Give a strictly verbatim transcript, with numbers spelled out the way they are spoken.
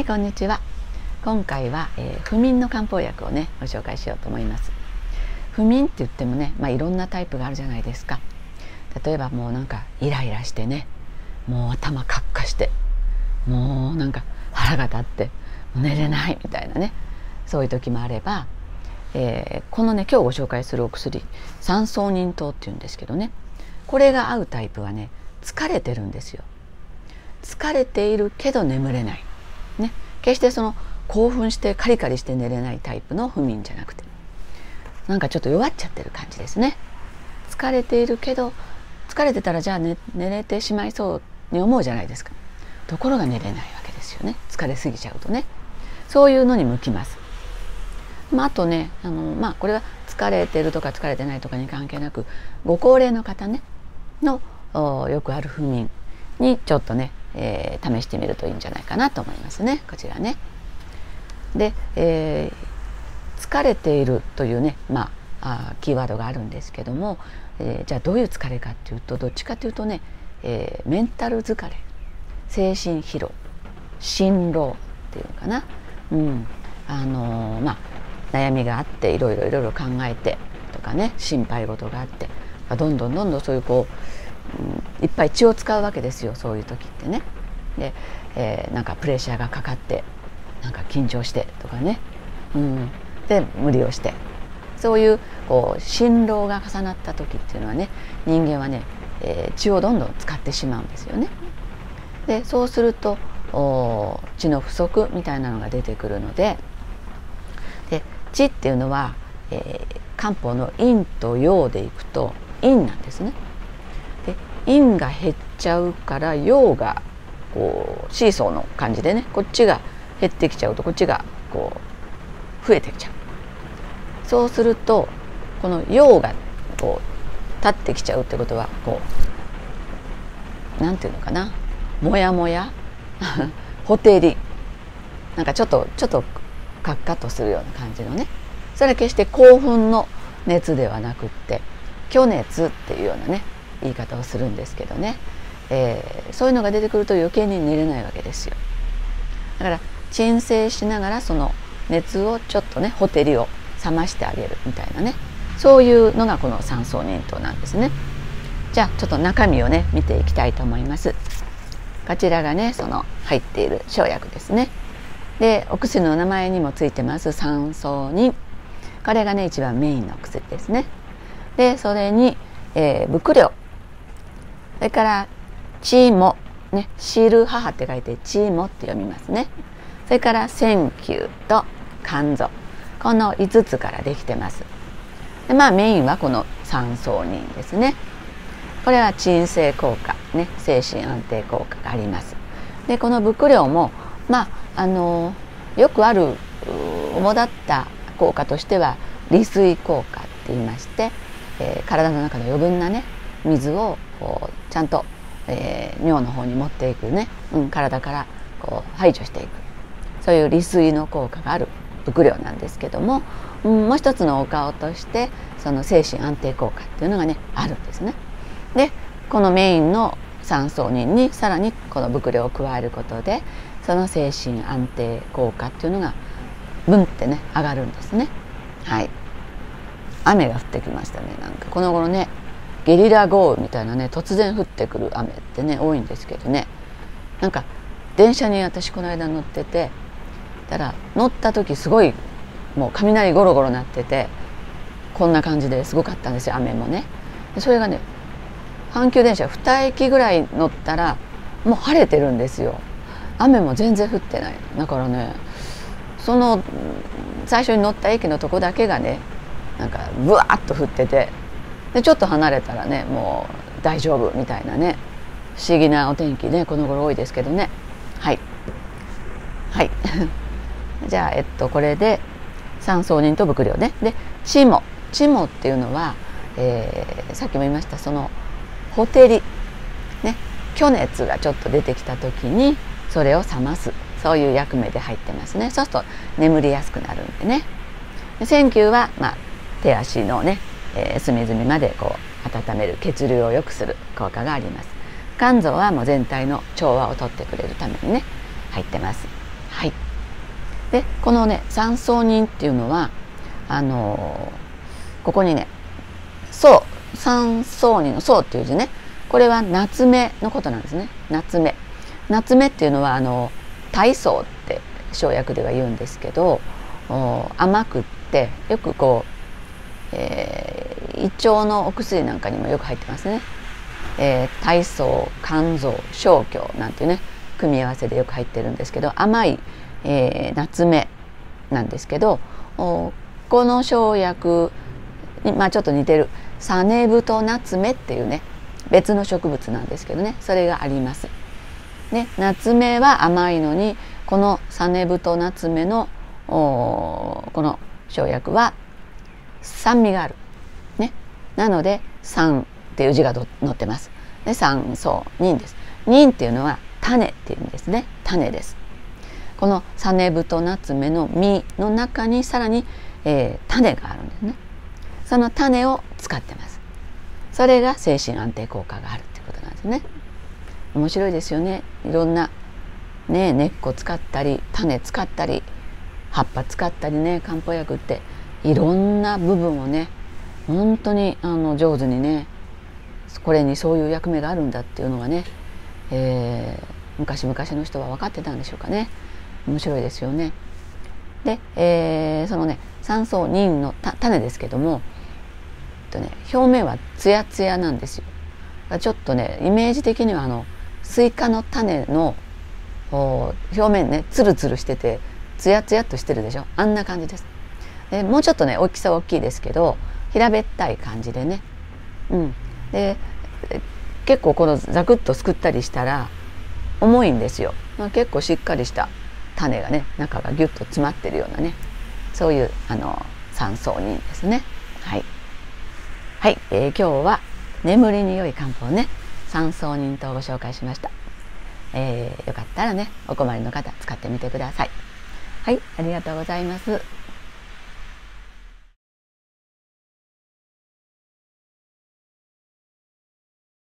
はい、こんにちは。今回は、えー、不眠の漢方薬をねご紹介しようと思います。不眠って言ってもね、まあ、いろんなタイプがあるじゃないですか。例えばもうなんかイライラしてね、もう頭カッカしてもうなんか腹が立って寝れないみたいなね、そういう時もあれば、えー、このね今日ご紹介するお薬三相忍湯っていうんですけどね、これが合うタイプはね疲れてるんですよ。疲れているけど眠れないね、決してその興奮してカリカリして寝れないタイプの不眠じゃなくて、なんかちょっと弱っちゃってる感じですね。疲れているけど疲れてたらじゃあ 寝, 寝れてしまいそうに思うじゃないですか。ところが寝れないわけですよね、疲れすぎちゃうとね。そういうのに向きます。まあ、あとねあの、まあ、これは疲れてるとか疲れてないとかに関係なく、ご高齢の方ねのよくある不眠にちょっとねえー、試してみるといいんじゃないかなと思いますね。こちらね。で、えー、疲れているというね、まあ、あーキーワードがあるんですけども、えー、じゃあどういう疲れかっていうと、どっちかというとね、えー、メンタル疲れ、精神疲労、心労っていうのかな、うん、あのー、まあ悩みがあっていろいろいろいろ考えてとかね、心配事があってどんどんどんどんそういうこういっぱい血を使うわけですよ、そういう時ってね。で、えー、なんかプレッシャーがかかってなんか緊張してとかね、うん、で無理をして、そういうこう心労が重なった時っていうのはね、人間はね、えー、血をどんどん使ってしまうんですよね。でそうすると血の不足みたいなのが出てくるの で, で血っていうのは、えー、漢方の陰と陽でいくと陰なんですね。陰が減っちゃうから陽がこうシーソーの感じでね、こっちが減ってきちゃうとこっちがこう増えてきちゃう。そうするとこの陽がこう立ってきちゃうってことは、こうなんていうのかな、もやもやほてり、なんかちょっとちょっとカッカッとするような感じのね、それは決して興奮の熱ではなくって虚熱っていうようなね言い方をするんですけどね、えー、そういうのが出てくると余計に寝れないわけですよ。だから鎮静しながらその熱をちょっとね、ほてりを冷ましてあげるみたいなね、そういうのがこの三相忍湯なんですね。じゃあちょっと中身をね見ていきたいと思います。こちらがねその入っている生薬ですね。でお薬の名前にもついてます三相忍、これがね一番メインの薬ですね。でそれに、えー、伏量、それから血もね、汁母って書いて血もって読みますね。それから千休と肝臓、このいつつからできてます。でまあメインはこの三相忍ですね。これは鎮静効果ね、精神安定効果があります。でこの伏量もまああのー、よくある主だった効果としては利水効果っていいまして、えー、体の中の余分なね水をこうちゃんと、えー、尿の方に持っていくね、うん、体からこう排除していく、そういう利水の効果がある伏量なんですけども、うん、もう一つのお顔としてその精神安定効果っていうのがねあるんですね。でこのメインの三相忍にさらにこの伏量を加えることで、その精神安定効果っていうのがブンってね上がるんですね。はい、雨が降ってきましたね。なんかこの頃ねゲリラ豪雨みたいなね、突然降ってくる雨ってね多いんですけどね、なんか電車に私この間乗ってて、たら乗った時すごいもう雷ゴロゴロ鳴ってて、こんな感じですごかったんですよ、雨もね。それがね阪急電車に駅ぐらい乗ったらもう晴れてるんですよ、雨も全然降ってない。だからねその最初に乗った駅のとこだけがねなんかブワーッと降ってて、でちょっと離れたらねもう大丈夫みたいなね、不思議なお天気ねこの頃多いですけどね。はいはいじゃあえっとこれで三相忍と伏量ね。で血も血もっていうのは、えー、さっきも言いましたそのほてりね、虚熱がちょっと出てきた時にそれを冷ます、そういう役目で入ってますね。そうすると眠りやすくなるんでね。で千休は、まあ、手足のねえー、隅々までこう温める、血流を良くする効果があります。肝臓はもう全体の調和をとってくれるためにね入ってます。はい、でこのね三層人っていうのはあのー、ここにね層三層人の層っていう字ね、これは夏目のことなんですね。夏目夏目っていうのはあの大層って生薬では言うんですけど、甘くってよくこう、えー、胃腸のお薬なんかにもよく入ってますね。えー、大層肝臓消去なんていうね組み合わせでよく入ってるんですけど、甘い、えー、夏目なんですけど、この生薬に、まあ、ちょっと似てるサネブトナツメっていうね別の植物なんですけどね、それがあります。ね、ナツメは甘いのにこのサネブトナツメのこの生薬は酸味がある、ね、なので酸っていう字が載ってます。で酸層人です。人っていうのは種っていうんですね。種です。このサネブトナツメの実の中にさらに、えー、種があるんですね。その種を使ってます。それが精神安定効果があるっていうことなんですね。面白いですよね。いろんな、ね、根っこ使ったり種使ったり葉っぱ使ったりね、漢方薬っていろんな部分をね本当にあの上手にね、これにそういう役目があるんだっていうのはね、えー、昔々の人は分かってたんでしょうかね。面白いですよね。で、えー、そのね三層人の種ですけども、とね、表面はツヤツヤなんですよ。ちょっとねイメージ的にはあのスイカの種の表面ねツルツルしててツヤツヤっとしてるでしょ、あんな感じです。でもうちょっとね大きさは大きいですけど平べったい感じでね、うん、で結構このザクッとすくったりしたら重いんですよ。まあ、結構しっかりした種がね中がギュッと詰まってるようなね、そういうあの三層人ですね。はい、はい、えー、今日は眠りに良い漢方ね三層人とご紹介しました。えー、よかったらねお困りの方使ってみてください。はい、ありがとうございます。